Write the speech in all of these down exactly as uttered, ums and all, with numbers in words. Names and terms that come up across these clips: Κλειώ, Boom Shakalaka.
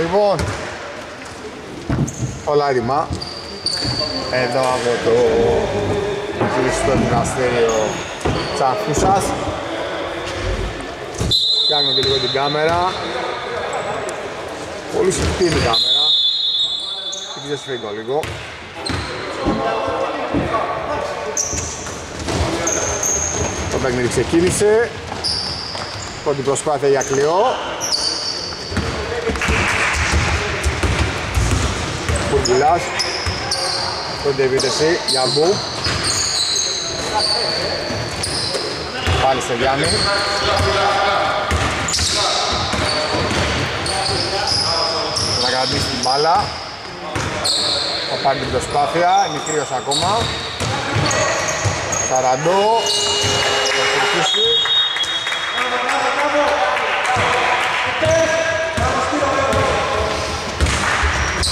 Λοιπόν, όλα έτοιμα. Εδώ από το κλειστό γυμναστήριο Τσαρκούσας. Κάνουμε και λίγο την κάμερα. Πολύ σφιχτή την κάμερα. Και πιο σφίγγω λίγο. Το παιχνίδι ξεκίνησε. Πρώτη προσπάθεια για Κλειώ. Μπουργκουλάς. Πρώτη επίθεση για Μπου. Πάλι σε Γιάννη. Θα κρατήσει την μπάλα. Θα πάρει την προσπάθεια. Είναι κρύος ακόμα. Σαραντό. Θα συνεχίσει.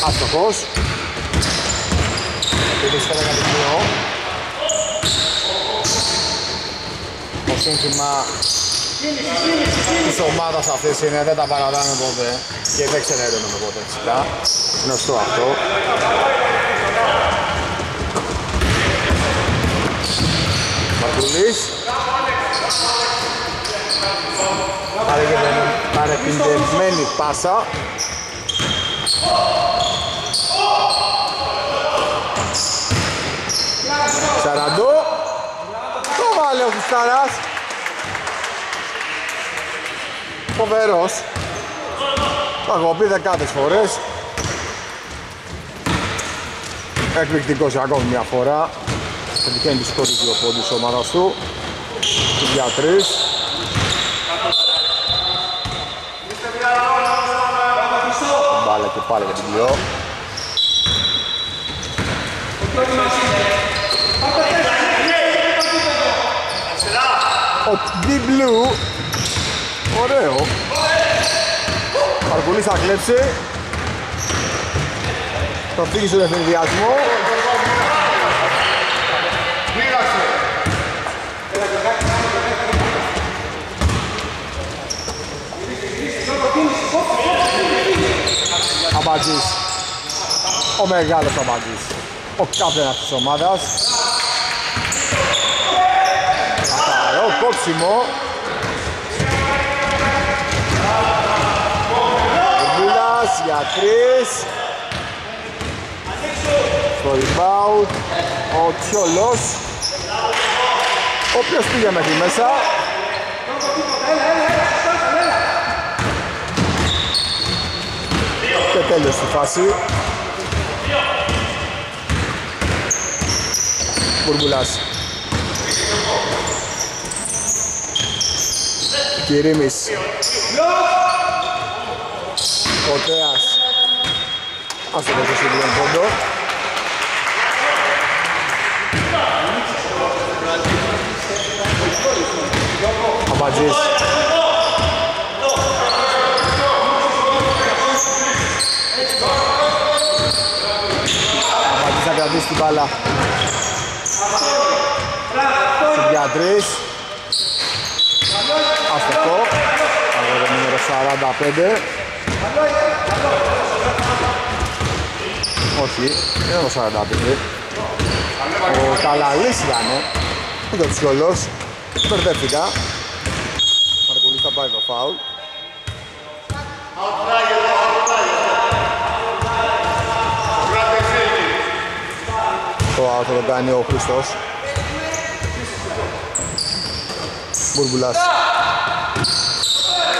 Αστοχός. Επίσης τώρα για το Κλειώ. Το σύνθημα της ομάδας αυτής είναι δεν τα παρατάμε ποτέ και δεν ξενερώνουμε ποτέ φυσικά. Γνωστό αυτό. Μπακουλής. Παρεπιντευμένη πάσα. Σαραντό. Το βάλε ο Φουστάρας. Φοβερός. Το έχω πει δεκάδες φορές. Εκπληκτικός για ακόμη μια φορά. Θα τυχαίνει τις πρώτες δύο πόντους ομάδας του. Για τρεις. Μπάλα και πάλι για την Κλειώ. Ο Deep Blue. Ωραίο. Παρκουλής θα κλέψει. Το φύγει στον ευθυνδιασμό. Αμπατζής. Ο μεγάλος Αμπατζής. Ο κάπτενας της ομάδας. Καθαρό κόψιμο. Βουλάς για τρεις. Στο rebound ο Τσιόλος, ο οποίος πήγε μέχρι μέσα. Και τέλειωσε η φάση. Μπουρμπουλάς. Κυρίμης. Κοτέας. Ας το δώσω στον πόντο. Αμπατζής. Αμπατζής θα κρατήσει την μπάλα. Συμπιατρής. Αστοχό. Αγώνα νούμερο σαράντα πέντε. Όχι, είναι το σαράντα πέντε. Ο Καλαλής ήταν. Είναι ο Τσιόλος. Μπερδεύτηκα. Παρακολουθεί θα πάει το φάουλ. Το άλλο θα το κάνει ο Χριστός. Μπουρμπουλάς.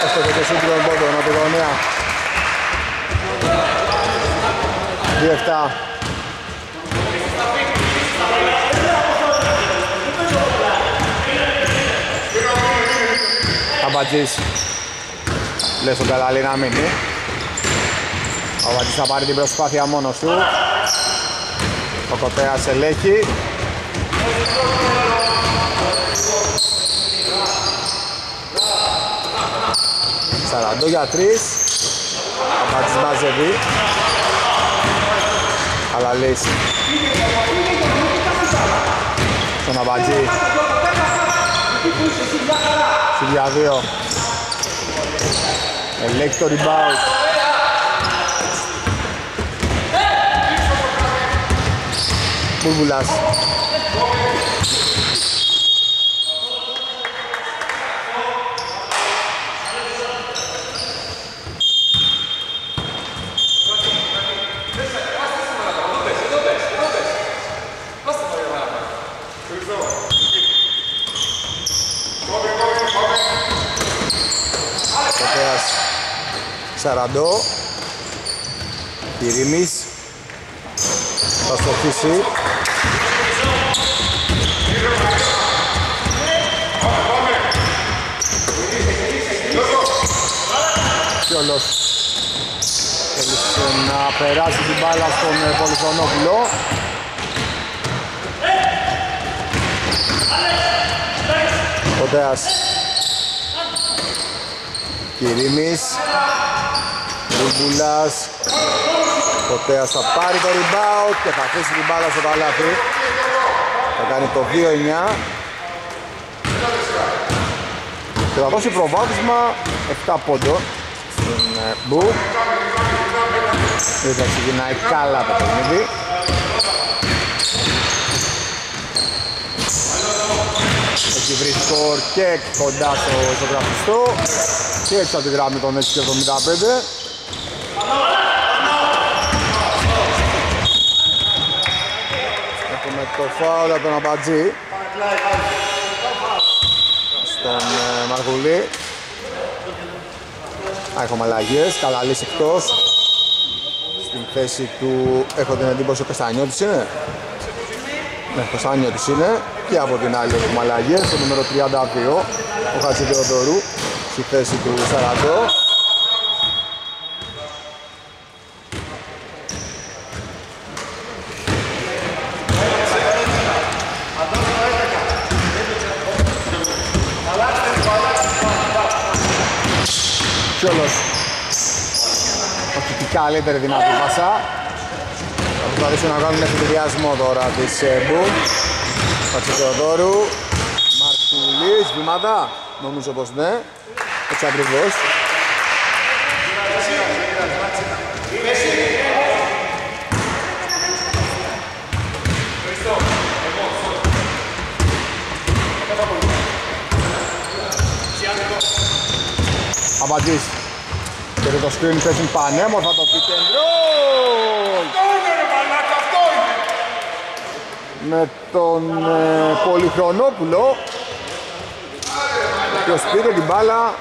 Αυτό και το σύντρο εμπόδιο, να το γωνία. Διεφτά. Αμπατζής. Λες τον Καλαλή να μείνει. Ο Αμπατζής θα πάρει την προσπάθεια μόνος του. Ο Κοτέας ελέγχει. Σαραντό για τρεις. Αμπατζής μαζεύει. Καλαλής. Στον Αμπατζή. Σιλιά δύο. Ελέγχει το rebound. Μπούλμπουλας. Σαραντό, Ηρήμης, θα στοχίσει. Κιόλος θέλησε να περάσει την μπάλα στον Πολυφωνόπουλο. Κοντέας, Ηρήμης. Μπουλμπουλάς, Κοτέας θα πάρει το rebound και θα αφήσει την μπάλα στο παλάτι. Θα κάνει το δύο εννιά και θα δώσει προβάδισμα εφτά πόντων στην Μπου. Θα ξεκινάει καλά το παιχνίδι. Έχει βρει σκορ και κοντά στο ζωγραφιστό και έτσι θα τη γράμει τον έξι εβδομήντα πέντε. Έχουμε το φάουλ από τον Αμπατζή στον Μαργουλή. Έχουμε αλλαγές, καλά λύση εκτός. Στην θέση του έχω την εντύπωση ο Καστανιώτης είναι. Ναι, ο Καστανιώτης είναι και από την άλλη έχουμε αλλαγές. Στο νούμερο τριάντα δύο ο Χατζηδεοδωρού στη θέση του Σαραντώ. Κιόλος, όχι την καλύτερη δυνατή πασά. Θα προσπαθήσουν να κάνουν ευθυδιασμό τώρα της Boom. Χατζηδεοδώρου, Μαρκουλής, βήματα, νομίζω πως ναι, έτσι ακριβώς. Αμπατζής και το screen facing πανέμορφα το pick and roll. Με τον ε, Πολυχρονόπουλο και ο πήρε την μπάλα.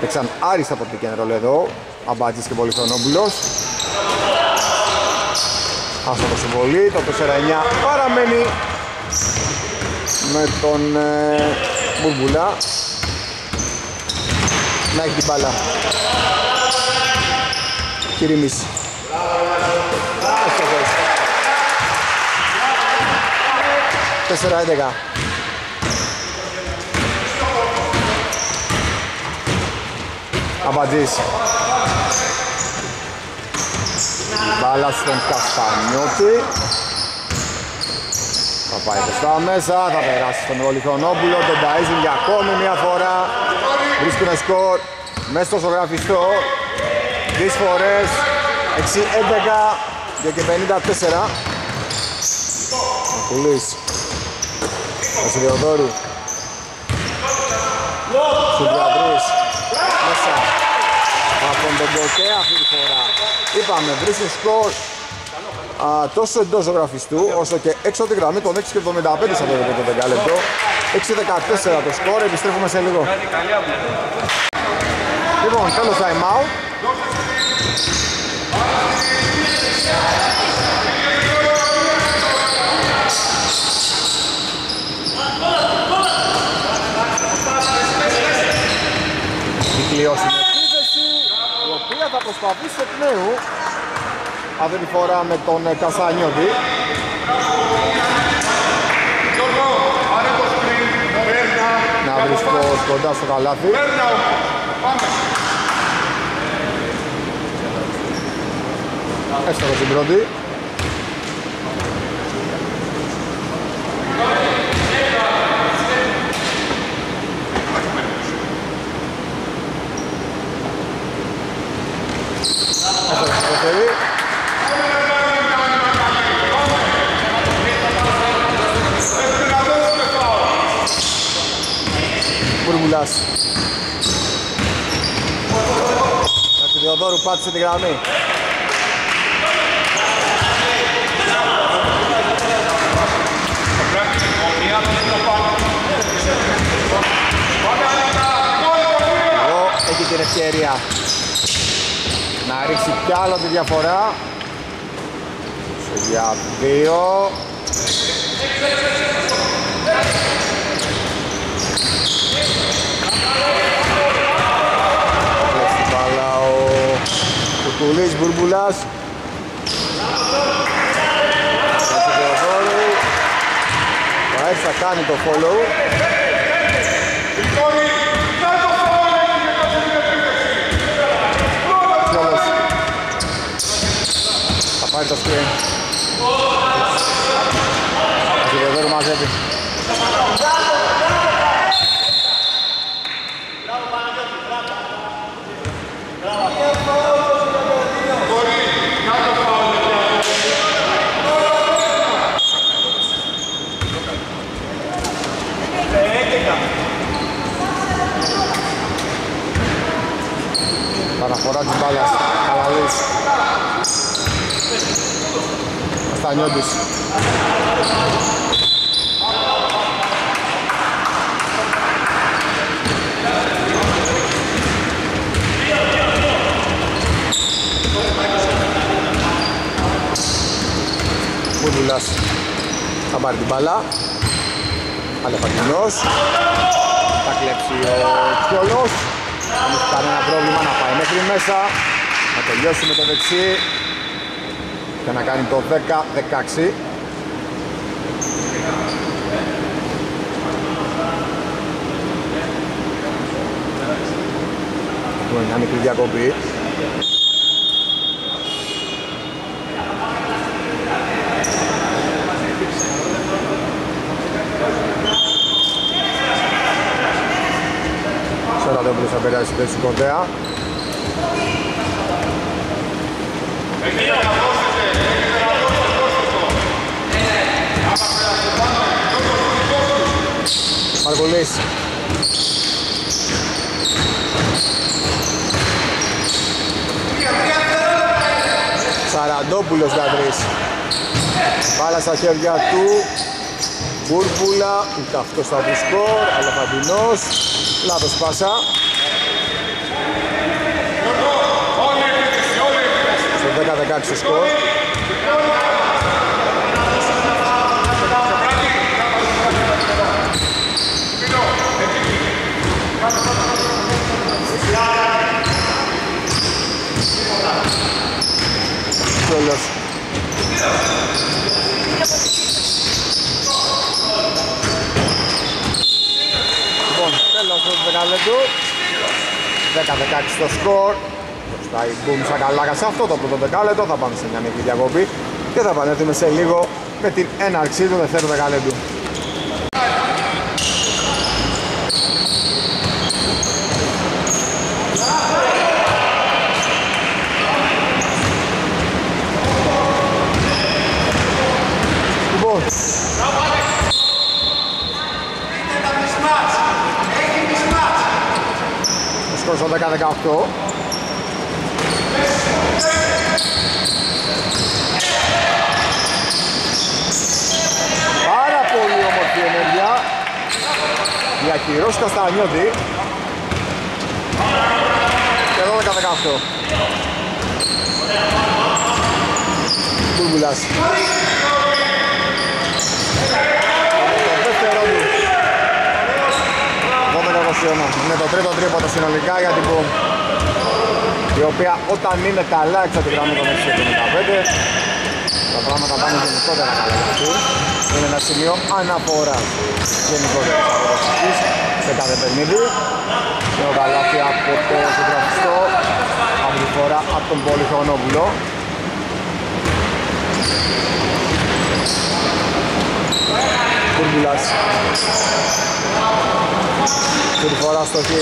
Παίξαν άριστα από το pick and roll εδώ Αμπατζής και Πολυχρονόπουλος. Άσο το συμβολή, το τέσσερα εννιά παραμένει με τον ε, Μπουρμπουλά να έχει την μπάλα. Κυρίμης. τέσσερα έντεκα. Αμπατζής. Μπάλα στον Καστανιώτη. Θα πάει μπροστά μέσα, θα περάσει στον Πολυχρονόπουλο, τον ταΐζουν για ακόμη μια φορά. Βρίσκουν σκορ μέσα στο ζωγραφιστό. Τρεις φορές, έξι έντεκα και πενήντα τέσσερα. Κουλής. Χατζηδεοδώρου. Σουδιαδρής. Μέσα. Από τον Κοτέα αυτή τη φορά. Είπαμε, βρίσκει σκορ α, τόσο εντός ζωγραφιστού όσο και έξω από τη γραμμή των έξι εβδομήντα πέντε σε αυτό το δεκάλεπτο. έξι δεκατέσσερα το σκορ, επιστρέφουμε σε λίγο. Λοιπόν, τέλος time out. Η κλειώση. Θα προσπαθήσει εκ νέου αυτή τη φορά με τον Καστανιώτη. Να βρει το κοντά στο καλάθι. Έστω στην πρώτη. Κώστας. Του Διοδόρου πάτησε την γραμμή. Εδώ έχει την ευκαιρία να ρίξει κι άλλο τη διαφορά. Για δύο. Κουτουλής Μπουρμπουλάς. Ο Αερς θα κάνει το follow. Θα πάρει το screen. Ο Κυριοδόρου μαζεύει. Παραφορά της μπάλας, Καλαλής. Αστανιώτης. Μπουρμπουλάς θα πάρει την μπάλα. Αλεφαντινός. Θα κλέψει ο Κιόλος. Δεν έχει κανένα πρόβλημα να πάει μέχρι μέσα, να τελειώσει με το δεξί και να κάνει το δέκα δεκαέξι. Εδώ είναι μικρή διακοπή. Θα περάσει θέση κοντέα. Μαργολής. Σαραντόπουλος Γαντρής. Μπάλα στα χέρια του. Μπούρπουλα. Ούτε αυτός θα βρει σκορ. Αλαφαντινός. Λάθος πάσα. δέκα δεκαέξι σκορ. Σόλος. Λοιπόν, τέλος του δεκαλέτου. δέκα δεκαέξι το σκορ. Θα η Boom Shakalaka σε αυτό το πρώτο δεκάλεπτο, θα πάμε σε μια μικρή διακοπή και θα επανέλθουμε σε λίγο με την έναρξη του δεύτερου δεκάλεπτου. Λοιπόν, σκόρ δέκα δεκαοκτώ. Πάρα πολύ όμορφη ενέργεια. Διακυρός Καστανιώτη. Και δώδεκα δεκαοκτώ. Τουρμπουλάς. Είναι το τρίτο τρίποντο συνολικά για την Boom, η οποία όταν είναι καλά έξω από τη γραμμή των έξι πενήντα πέντε, τα πράγματα πάνε γενικότερα καλά για αυτού. Είναι ένα σημείο αναφοράς γενικότερα της αγωνιστικής σε κάθε παιχνίδι. Είναι ο καλάθι από το συγγραφιστό, από τη φορά από τον Πολυχρονόπουλο. Κουρμπουλάς. Την φορά στο χ, η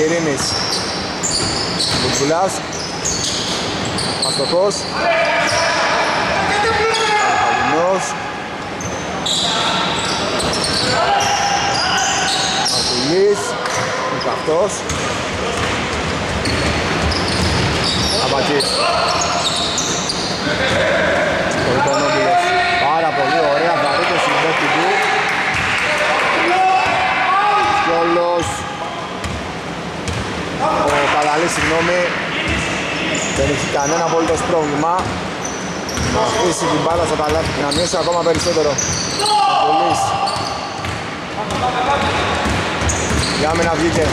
Ειρήνης. Μπουρμπουλάς, αστοχός, Αλφαλινός, Μαρτουλής. Ούτε αυτός. Αμπατής. Πολυτονόπουλος. Πάρα πολύ ωραία βαρύ το συμπέκτη του. Σκιόλος. Ο Καλαλής, συγγνώμη. Δεν έχει κανένα απολύτως πρόβλημα. Να αφήσει την μπάλα στο καλάθι, να μειώσει ακόμα περισσότερο. Πολύς. Η άμυνα βγήκε.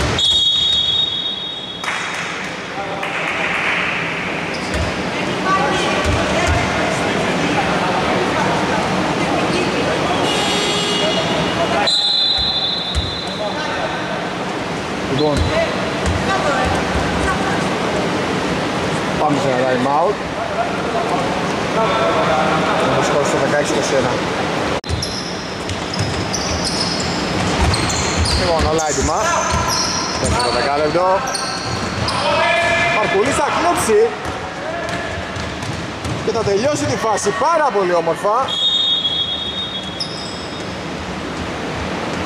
Λοιπόν, πάμε σε ένα time out. Θα σκορ στο δεκαέξι είκοσι ένα. Λοιπόν, όλα έτοιμα. Πέφτει το δεκάλεπτο. Μαρκουλής θα κλέψει και θα τελειώσει τη φάση πάρα πολύ όμορφα.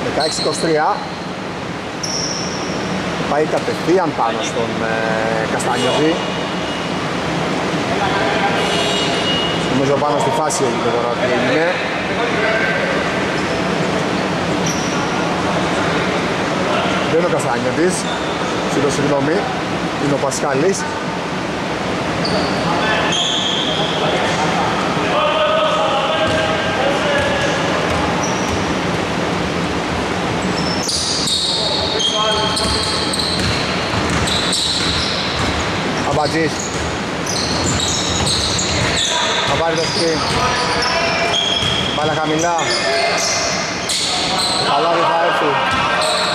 δεκαέξι είκοσι τρία. Πάει κατευθείαν πάνω στον ε, Καστανιώδη. Νομίζω πάνω στη φάση εκεί τώρα ότι είναι. Δεν είναι ο Καστανιώδης, σύντο συγγνώμη, είναι ο Πασχάλης. Αμπατζής. Θα πάρει το σκριν. Πάλα χαμηλά. Καλάδι θα έρθει.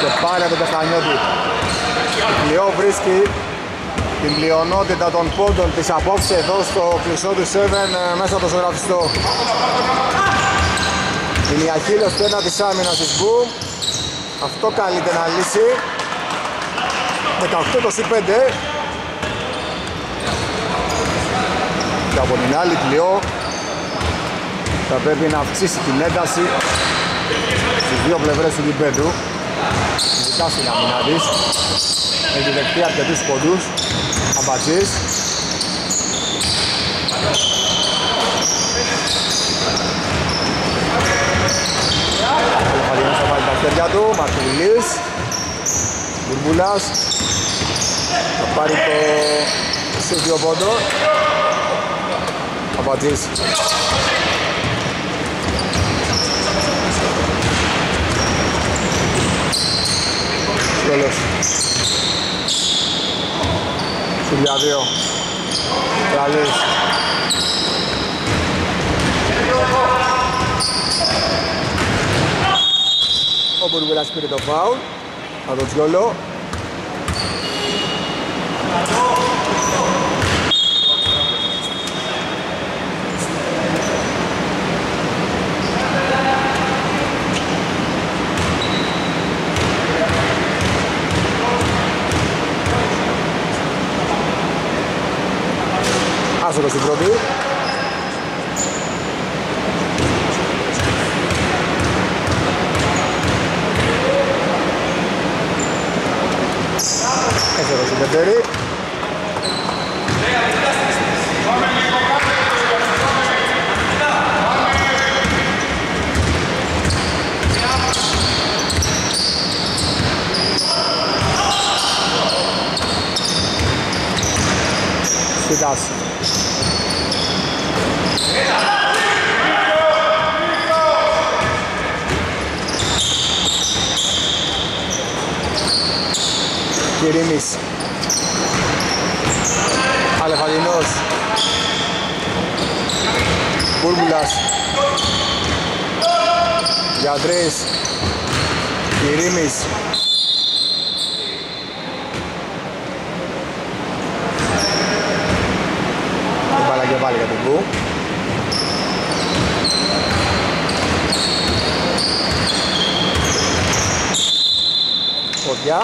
Και πάλι από τον Καστανιώτη. Κλειώ βρίσκει την πλειονότητα των πόντων της απόψε εδώ στο κλεισό του εφτά μέσα από το ζωγραφιστό. Είναι η αχίλος πένα της άμυνας της Boom. Αυτό καλείται να λύσει. δεκαοκτώ είκοσι πέντε. Και από την άλλη Κλειώ θα πρέπει να αυξήσει την ένταση στις δύο πλευρές του γηπέδου, ειδικά στην αμυνά της. Έχει δεχτεί αρκετούς ποντούς. Αμπατζής. Ο Φαλιανής θα βάλει τα χέρια του. Μαρκουλής. Μπουρμπουλάς. Θα πάρει το σύντιο πόντο. Αμπατζής. Σκιόλος. Σουλιά δύο. Καλής. Ο Μπουρμπουλάς πήρε το φάουλ. Από τον Σκιόλο. Άσοκο στην πρώτη. Άσοκο στην δεύτερη. Σπιτάς. Κυρίμης. Αλεφαλινός. Μπουρμπουλάς. Για τρεις. Κυρίμης. Την μπάλα και πάλι για τον Μπου. Φωτιά.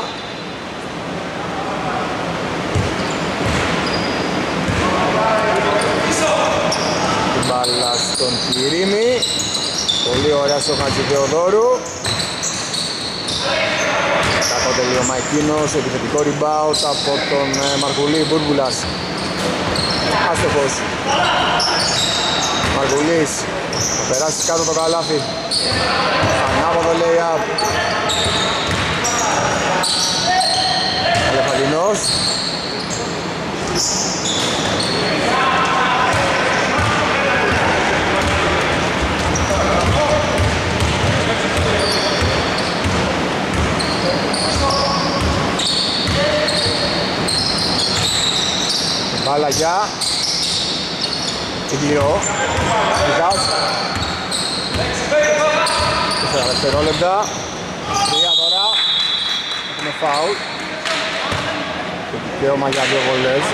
Την μπάλα στον Κυρίμη. Πολύ ωραία στο Χατζηδεοδόρου. το τελείωμα εκείνος, επιθετικό rebound από τον Μαργουλή. Μπούρμπουλας άστοχος. Μαργουλής θα περάσει κάτω το καλάθι, ανάποδο lay-up. Αλεφαντινός μπάλα για την Κλειώ. Τέσσερα δευτερόλεπτα. Τρία τώρα. Έχουμε φάουλ. Το δικαίωμα για δύο βολές.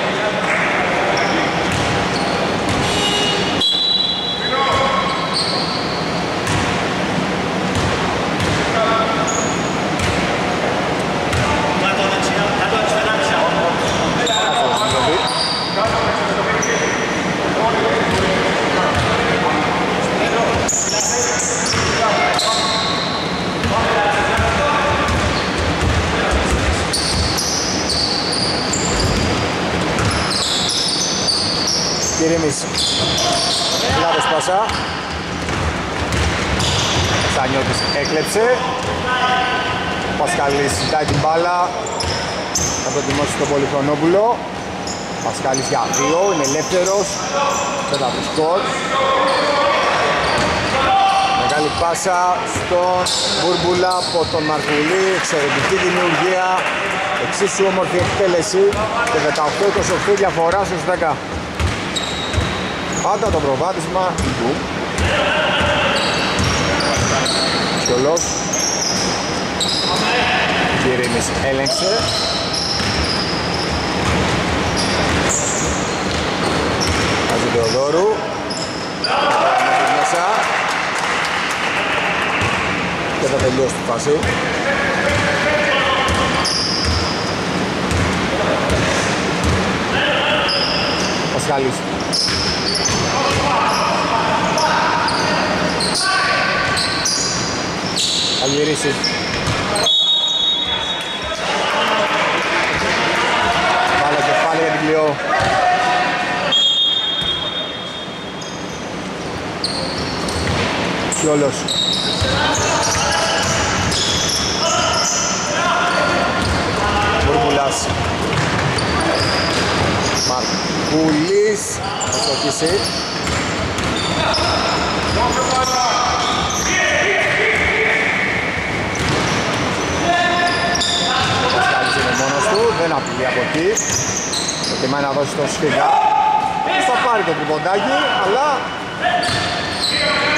Κυρίμης, λάδος πάσα. Σανιώτης έκλεψε. Ο Πασκαλής ζητάει την μπάλα. Θα το δημώσει στον Πολυχρονόπουλο. Πασκαλής για δύο, είναι ελεύθερος. Δεν θα βρει σκορ. Μεγάλη πάσα στον Μπούρμπουλα από τον Μαρκουλή. Εξαιρετική δημιουργία. Εξίσου όμορφη εκτέλεση. Και δεκαοκτώ είκοσι οκτώ διαφορά στους δέκα. Πάντα το προβάδισμα του Σιολός. Κυρίμης έλεγξε. Βάζει Θεοδόρου μέσα και θα τελειώσει τη φάση. Πασχάλης θα γυρίσει. Βάλε και πάλι για την Κλειώ. Σιόλος Μπούρμπουλας Μαρκουλής θα στοχίσει. Δεν απειλεί από εκεί. Προτιμάει να δώσει τον Σφίγα. Θα πάρει το τριμποντάκι, αλλά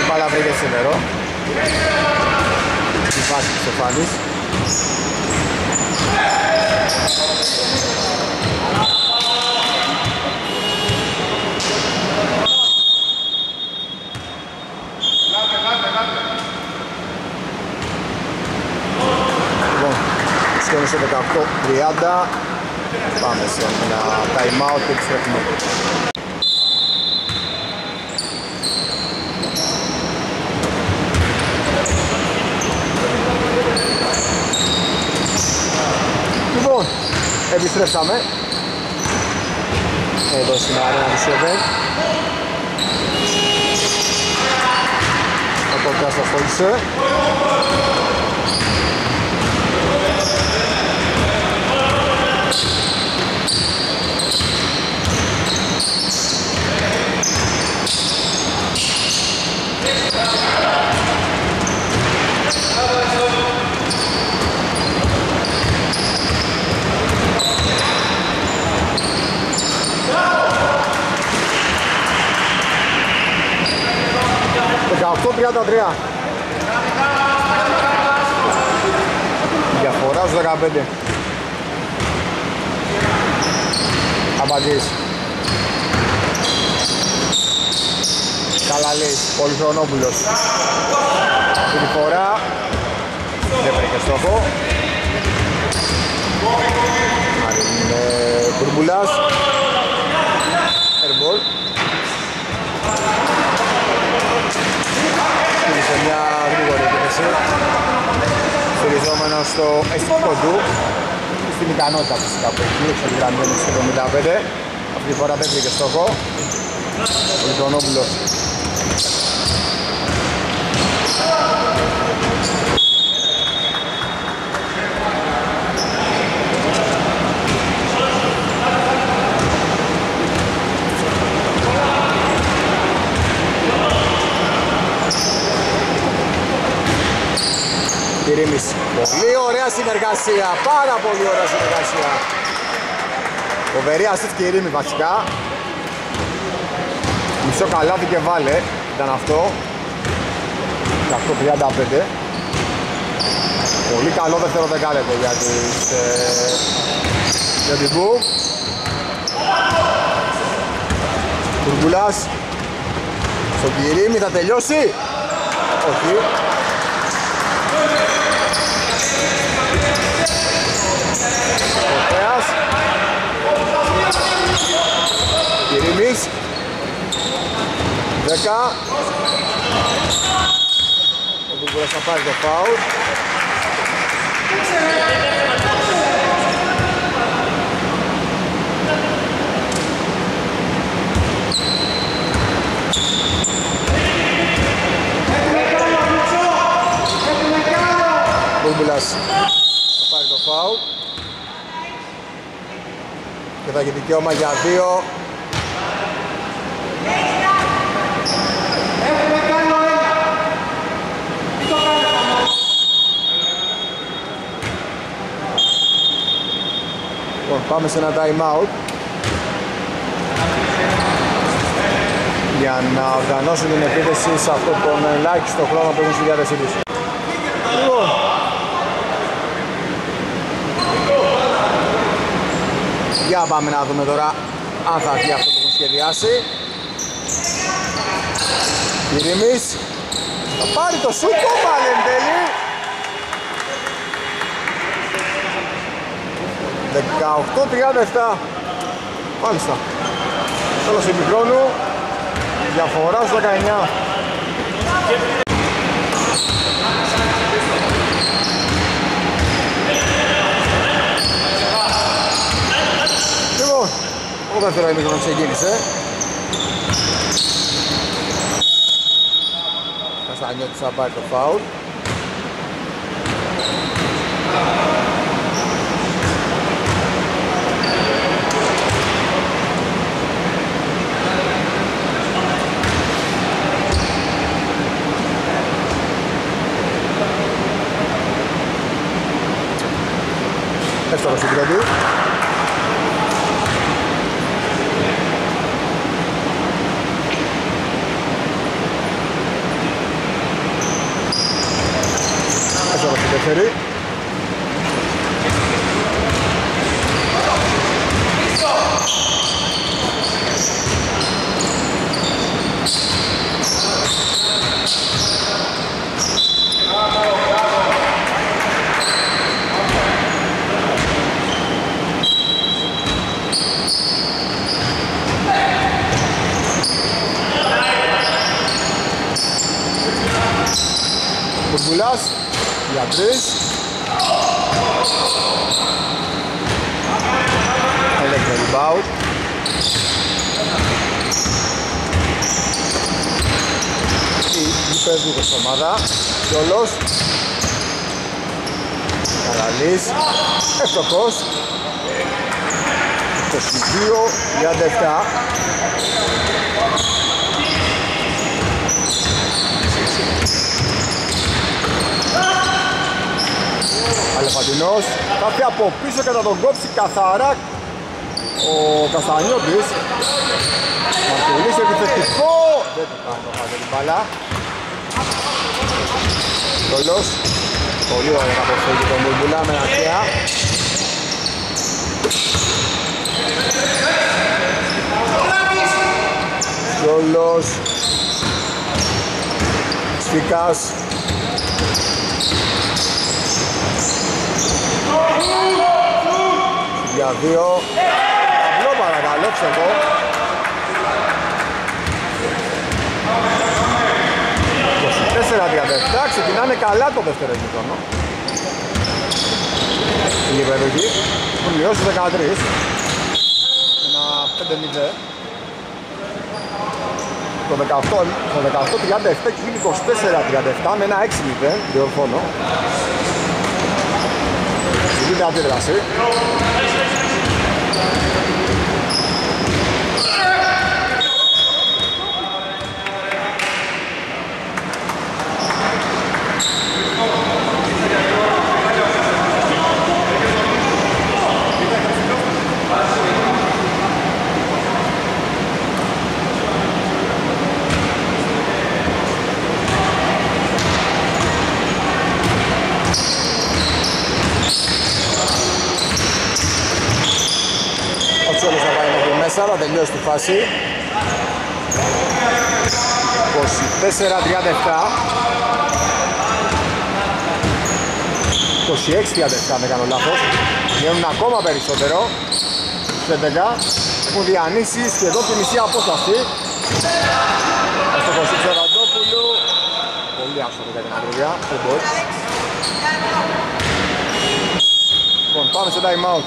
η μπάλα βρήκε σε νερό. Η φάση της Στεφάνης. Σκένωσε δεκαοκτώ τριάντα. Πάμε σε ένα time out και επιστρέφουμε. Λοιπόν, επιστρέψαμε εδώ στην αρένα του Σιωβέν. Ο Κοκκάς ασχόλησε. δεκαοκτώ τριάντα τρία. Διαφορά στους δεκαπέντε. Αμπατζής Καλαλής, Πολυχρονόπουλος. Την φορά δεν βρήκε στόχο. Μπούρμπουλας airball. Στήρισε μια γρήγορη επίθεση, στηριζόμενο στο αισθητικό του, στην ικανότητα φυσικά που έχει, εξαγραμμένει στις εβδομήντα πέντε. Αυτή τη φορά δεν βρήκε στόχο. Ο Λιτωνόπουλος Ρίμηση. Πολύ ωραία συνεργασία, πάρα πολύ ωραία συνεργασία. Φοβερή ασίστ και η Ρίμη βασικά. Μισό καλάθι και βάλε, ήταν αυτό. οκτώ τριάντα πέντε. Πολύ καλό δεύτερο δεκάλεπτο για τις... για την Μπου. Τουρκουλάς. Στον Ρίμη θα τελειώσει. Όχι. Ορφέας Κυρίμης δέκα. Ο Μπουμπουρας θα πάρει το φάουλ. Ο Μπουμπουρας θα πάρει το φάουλ και θα έχει δικαίωμα για δύο. Λοιπόν, πάμε σε ένα time out για να οργανώσουν την επίθεση σε αυτόν τον ελάχιστο χρόνο που έχουν στη διάθεσή τους. Για πάμε να δούμε τώρα αν θα βγει αυτό που έχουν σχεδιάσει. Η Ρίμης θα πάρει το σουτ, το βάλε εν τέλει. δεκαοκτώ τριάντα επτά. Μάλιστα. Τέλος ημιχρόνου. Διαφορά στο δεκαεννιά. Ο δεύτερο ημίχρονο ξεκίνησε. Καστανιώτης θα πάρει το φάουλ. Δεύτερο συγκρότης. Δεύτερη. Κουμπουλάς για τρεις. Έλεγχε rebound. Η υπερδούχος ομάδα. Κιόλος. Καραλής. Ευτοχός. είκοσι δύο τριάντα επτά. Αλεφαντινός, κάποια από πίσω και θα τον κόψει καθαρά ο Καστανιώτης. Μαρτυρής επιθετικό, δεν του κάνει το χάτερ μπάλα. Κιόλος, πολύ ωραία να προσφέρει τον Μπουλμπουλά με αρχαία. Κιόλος, Στικάς. Για δύο. Απλό παρακαλώ, ξεχώ. είκοσι τέσσερα τριάντα επτά, ξεκινάνε καλά το δεύτερο ημίχρονο. η περιοχή που Κλειώ στους δεκατρείς, ένα πέντε μηδέν. Το δεκαοκτώ τριάντα επτά και γίνει είκοσι τέσσερα τριάντα επτά με ένα έξι μηδέν, διορθώνω. Γίνεται αντίδραση. Θα τελειώσει τη φάση. είκοσι τέσσερα τριάντα επτά είκοσι έξι τριάντα επτά αν δεν κάνω λάθος. Βγαίνουν ακόμα περισσότερο. Σε δεκά έχουν διανύσει σχεδόν τη μισή απόσταση. Στο Κωστίτσιο Ραντόπουλου. Πολύ άσχολο για την αγροβιά. Λοιπόν, πάμε σε time out.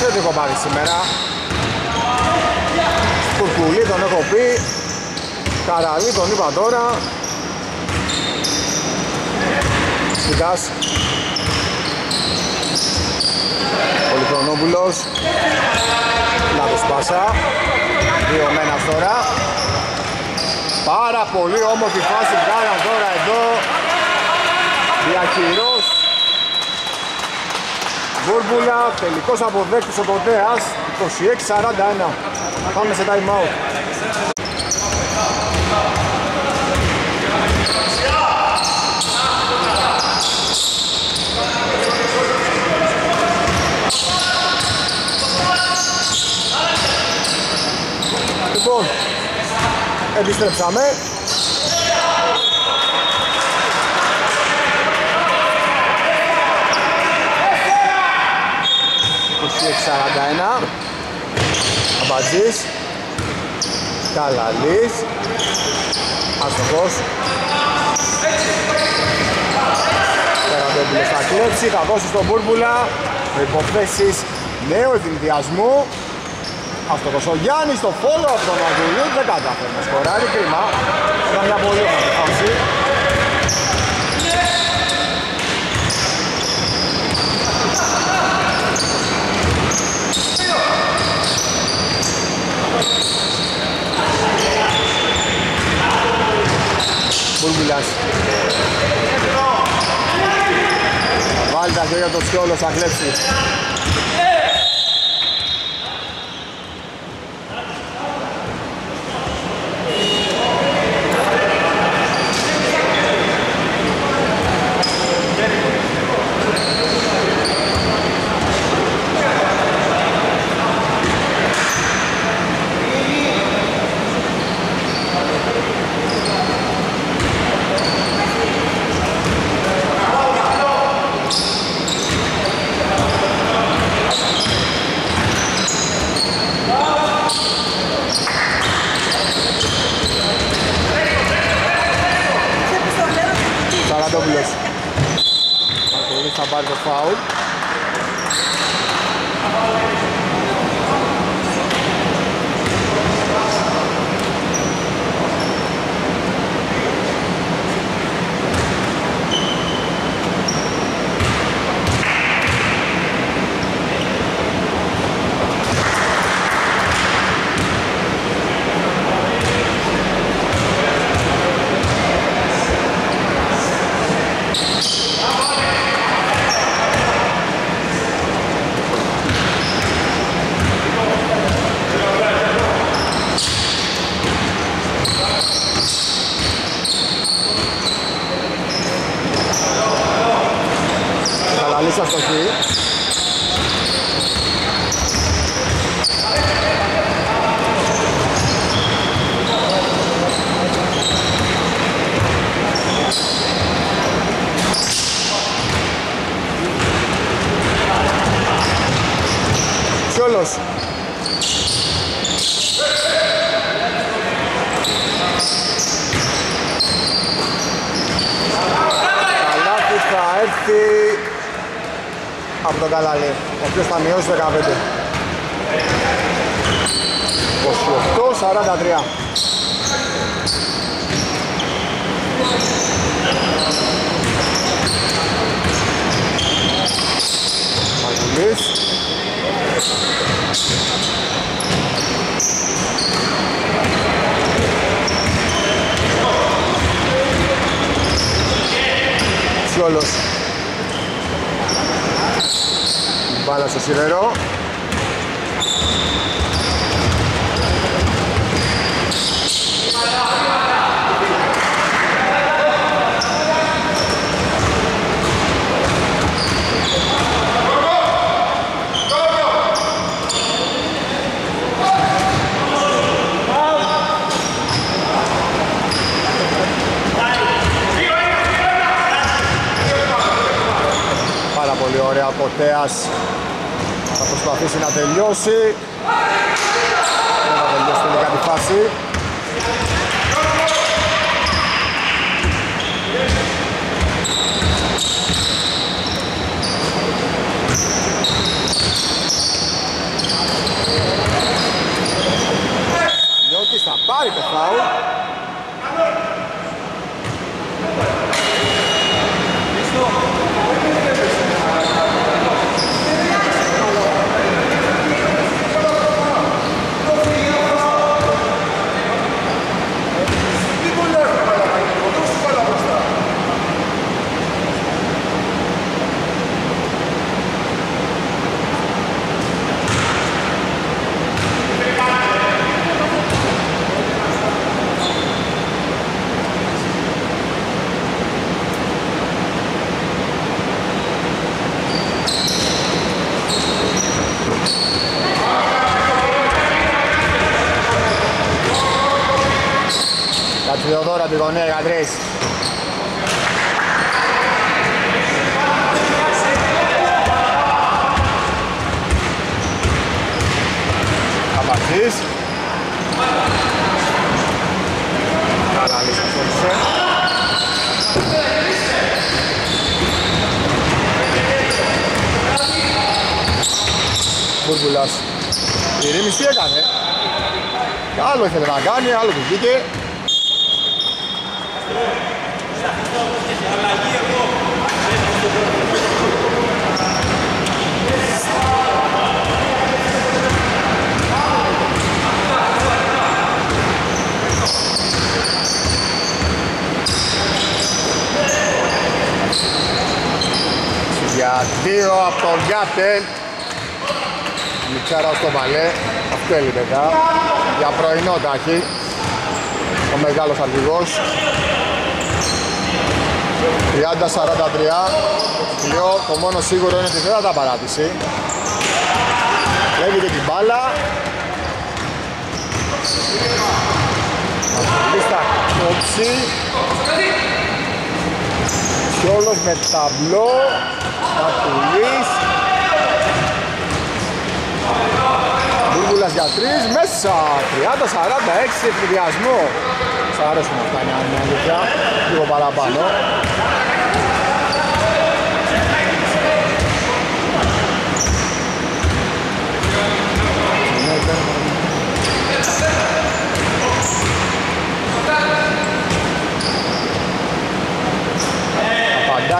Δεν έχω πάρει σήμερα. Κουρκουλή τον έχω πει. Καραλή τον είπα τώρα. Σιγάς. Πολυχρονόπουλος. Λάδος πάσα. Δύο μένας τώρα. Πάρα πολύ όμορφη φάση βγάλαν τώρα εδώ. Διακυρός. Βούρβουλα, τελικός αποδέκτης ο Κοντέας, είκοσι έξι σαράντα ένα. Πάμε σε time out. Λοιπόν, επιστρέψαμε. σαράντα ένα, Αμπατζής, Καλαλής, Αστοχός. Τεραντόπουλος θα κλέψει, θα δώσει στον Μπούρμπουλα, με υποθέσεις νέου ευθυνδιασμού. Αστοχός ο Γιάννης στο φόλο από τον Αγγουλίου, δεν κατάφερε να σκοράρει, κρίμα. Ήταν μια πολύ ωραία φάση. Μπουρμπουλάς. Βάλει τα χέρια το Τσιόλος, θα κλέψει. ήταν το φάουλ. Από τον Καλαλή, ο οποίος θα μειώσει δεκαπέντε. είκοσι οκτώ σαράντα τρία. Μαγουλής. Σιόλος. Μπάλα στο σιδερό. Πάρα πολύ ωραία από Θεάς. Θα προσπαθήσει να τελειώσει. Δεν θα τελειώσει τελικά τη φάση. Νιώτης θα πάρει το φάουλ. Θεοδόρα από τον Έργα Τρέις. Καμπαρτής. Καλαλής αφόρησε. Φουρμπουλάς. Η ρήμιση τι έκανε. Άλλο ήθελε να κάνει, άλλο του βγήκε. Για δύο από τον Γιάτελ. Μιτσάρα στο Μαλέ. Αυτό έλειπε μετά. Για πρωινό τάχη. Ο μεγάλος αρχηγός. τριάντα σαράντα τρία. Κλειώ, το μόνο σίγουρο είναι ότι δεν θα τα παράτησε. Λέγεται την μπάλα. Λίστα κόψη. Και όλος με ταμπλό. Παπουλής. Μπούργουλας για τρεις. Μέσα. τριάντα σαράντα έξι. Εκφυδιασμό. Θα αρέσουν αυτά, είναι μια αλήθεια. Λίγο παραπάνω.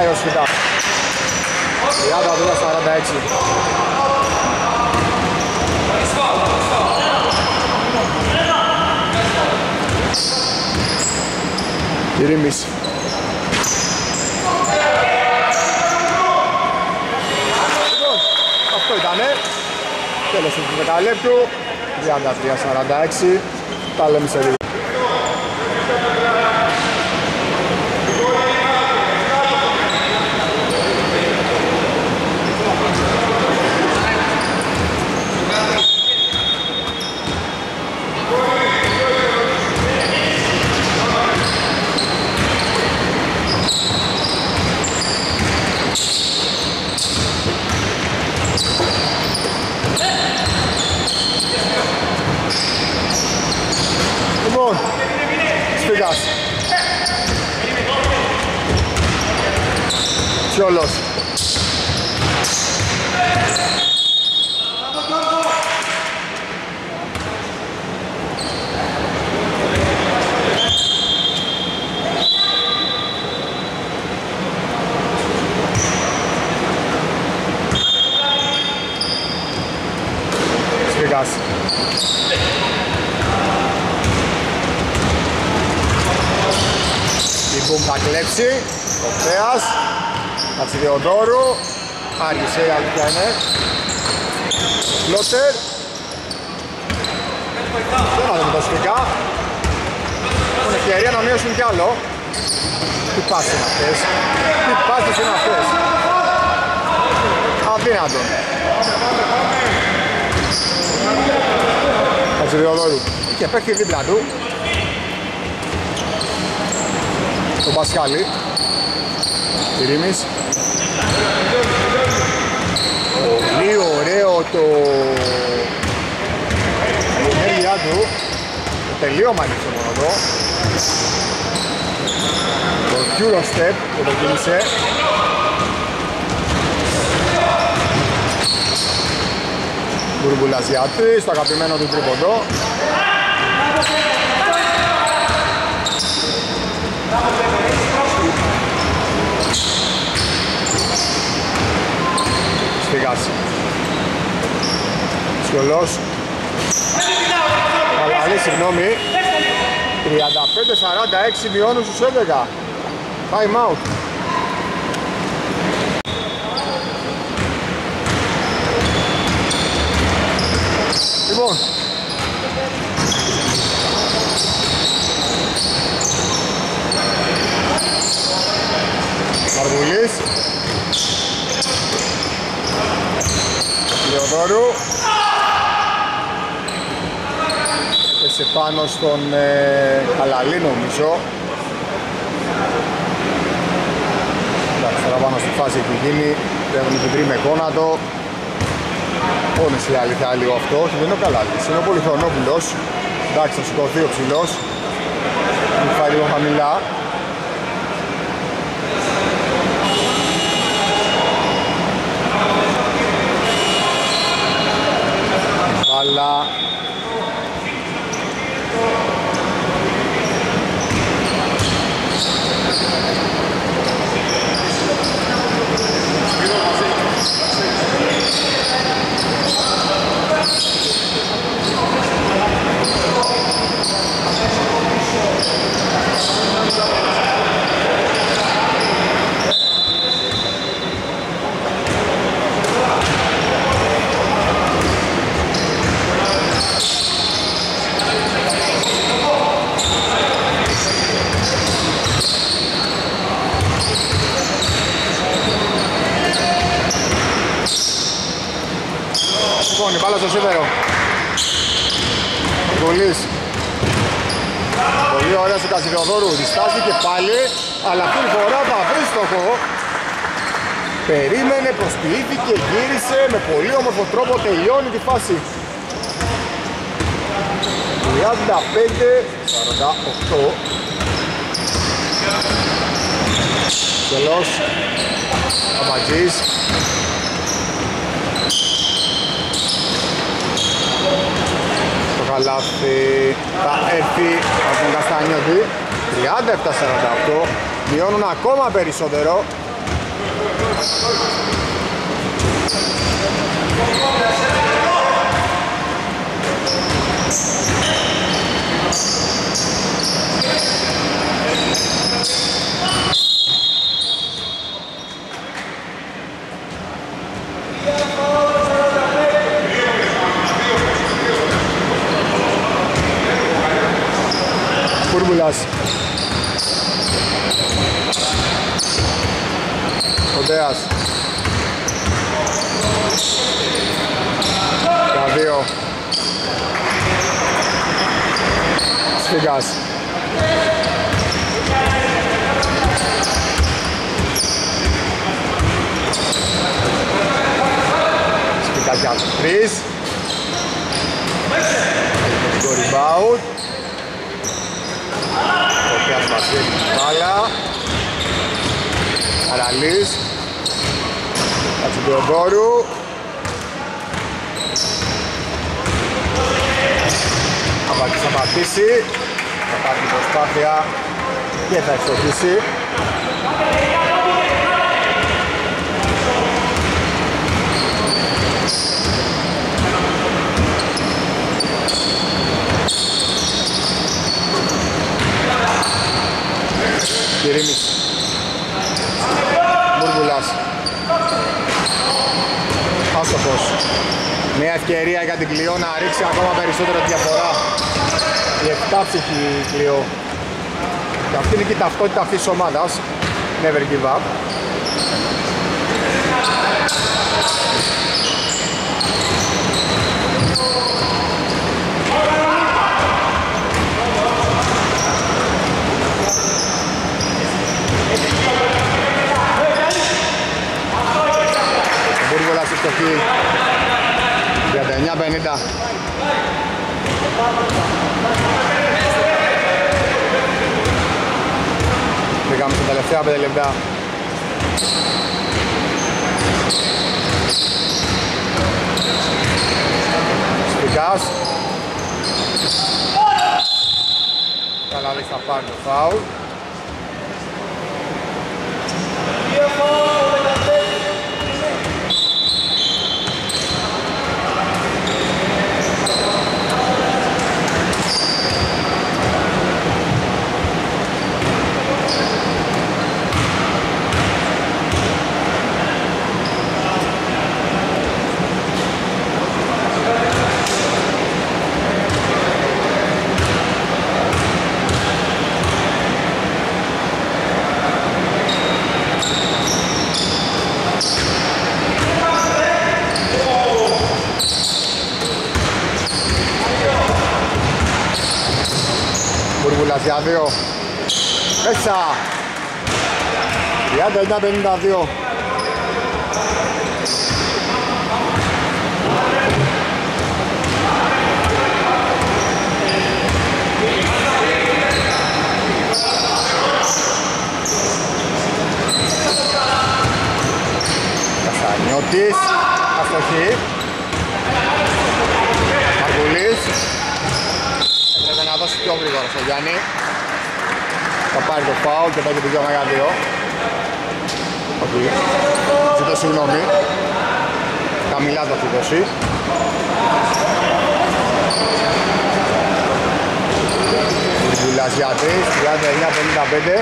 πάει ο Σφιντά. τριάντα δύο σαράντα έξι. Η ρήμιση. Λοιπόν, αυτό ήτανε. Τέλος του δεκαλέπτου. τριάντα τρία σαράντα έξι. Τα λέμε σε λίγο. Σιόλος. Σφυγάς. Η Μπουμ θα κλέψει. Ο Θεάς. Κατσιδιοδόρου, άργησε η άλλη πια είναι. Φλότερ. Δεν θα δούμε το σφυγά. Έχουν ευκαιρία να μειώσουν κι άλλο. Τι πάσες είναι αυτές. Τι πάσες είναι αυτές. Αδύνατο. Κατσιδιοδόρου. Και παίχει δίπλα του. Το Πασχάλη. Τη ρήμης. Πολύ ωραίο το ενέργειά του. Το τελείωμα είναι μόνο εδώ. Το Eurostep που το κίνησε. Μπουρμπουλας για τρεις, το αγαπημένο του τρίποντο. Σφυγάς. Σιολός. Παλαλή, συγγνώμη. τριάντα πέντε σαράντα έξι μειώνουν στους έντεκα. Time out. Λοιπόν. Μαρβουλής. Διοδόρου. Έπεσε πάνω στον ε, Καλαλή νομίζω. Εντάξει, τώρα πάνω στη φάση έχει γίνει. Παίρνει την τρί με γόνατο. Πόνισε η αλήθεια λίγο αυτό. Και δεν είναι ο Καλαλής, είναι ο Πολυθρονόπουλος. Εντάξει, θα σηκωθεί ο ψηλός. Μην φάει λίγο χαμηλά. Αλλά στο σίδερο. Γκολής. Πολύ ωραία στο Κατσιδιοδόρου. Διστάζει και πάλι, αλλά αυτή τη φορά θα βρει στόχο. Περίμενε, προσποιήθηκε, γύρισε, με πολύ όμορφο τρόπο τελειώνει τη φάση. τριάντα πέντε σαράντα οκτώ. Τελός. Αμπατζής. Καλάθι, θα έρθει από τον Καστανιώτη. τριάντα επτά σαράντα οκτώ, μειώνουν ακόμα περισσότερο. Κουρμπουλάς. Οντέας. Για δύο. Σφίγγας. Σπιτάκια. Τρεις. Το rebound. Κοπιάς Βασίλη μπάλα. Αραλής. Κατσιντεοδόρου. Θα πατήσει, θα πάρει την προσπάθεια και θα εξοχίσει. Κυρίμης. Μουρβουλάς. Άστοχος. Μια ευκαιρία για την Κλειώ να ρίξει ακόμα περισσότερο τη διαφορά. Η εφτάψυχη Κλειώ. Και αυτή είναι και η ταυτότητα αυτής της ομάδας. Never give up. Μπουργολάς η φτωχή. τριάντα εννιά πενήντα. Πήγαμε στα τελευταία πέντε λεπτά. Σπικάς. Καλά δεις θα πάρει το φάουλ. Για δύο. Μέσα. τριάντα εννιά πενήντα δύο. Κασανιώτης. Αστοχή. Μαργουλής. Πρέπει να δώσει πιο γρήγορα στο Γιάννη. Θα πάρει το φάουλ και πάει και το πιο μεγαλύτερο. Ζητώ συγγνώμη. Καμιλά το έχει δώσει. Βουλασιάτης, τριάντα εννιά πενήντα πέντε.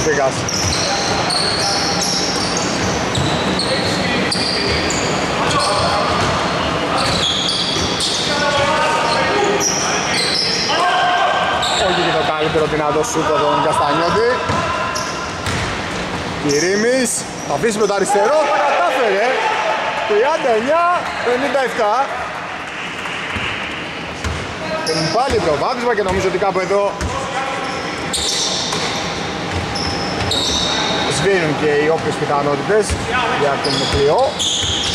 Σφίγγας. Όχι και το καλύτερο δυνατό σουτ από τον Καστανιώτη. Κυρίμης θα αφήσει με το αριστερό, θα κατάφερε. τριάντα εννιά πενήντα επτά. Έχουν πάλι προβάδισμα και νομίζω ότι κάπου εδώ σβήνουν και οι όποιες πιθανότητες για τον Κλειώ,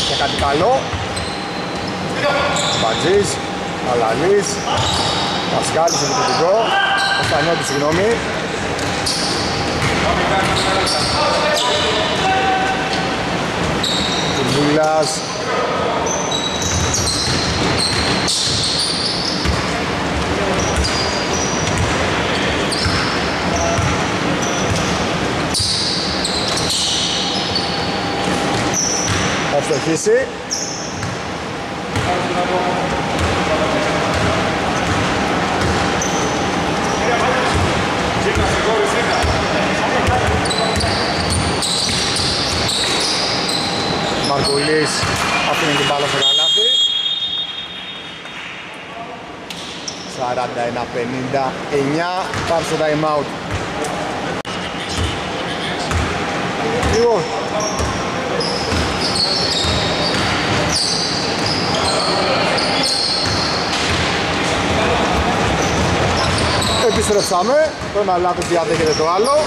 για κάτι καλό. Μπατζής, Αλαλής, Πασκάλης, επιθετικό, Καστανιώτη, συγγνώμη. Κουμπούλας. Θα φτωχίσει. Μαρκουλής αφήνει την μπάλα στο καλάθι. Σαράντα ένα πενήντα εννιά. Πάρει στο time out. Λίγο. Επιστρέψαμε. Το ένα λάθος διαδέχεται το άλλο.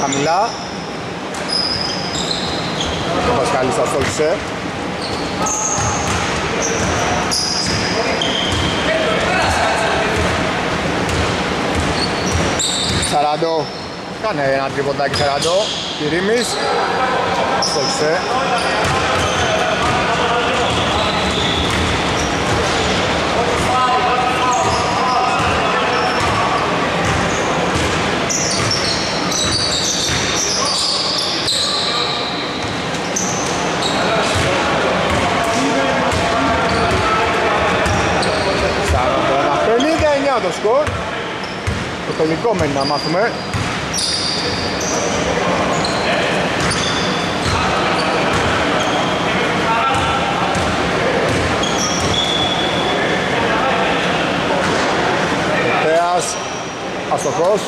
Χαμηλά. Ο Πασκάλης θα στόλισε. Σαράντο. Κάνε ένα τριβοντάκι Σαράντο. Κυρίμης. Στόλισε. Το σκορ, το τελικό μένει να μάθουμε. Θεάς, αστοχός.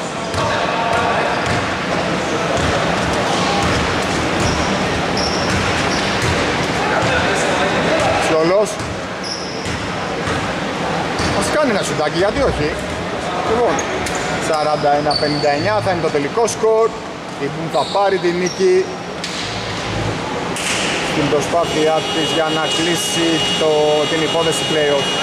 Σλόλος. Κάνει ένα σουτάκι, γιατί όχι. Λοιπόν, σαράντα ένα πενήντα εννιά θα είναι το τελικό σκορ. Η Boom θα πάρει την νίκη στην προσπάθειά της για να κλείσει το, την υπόθεση play-off.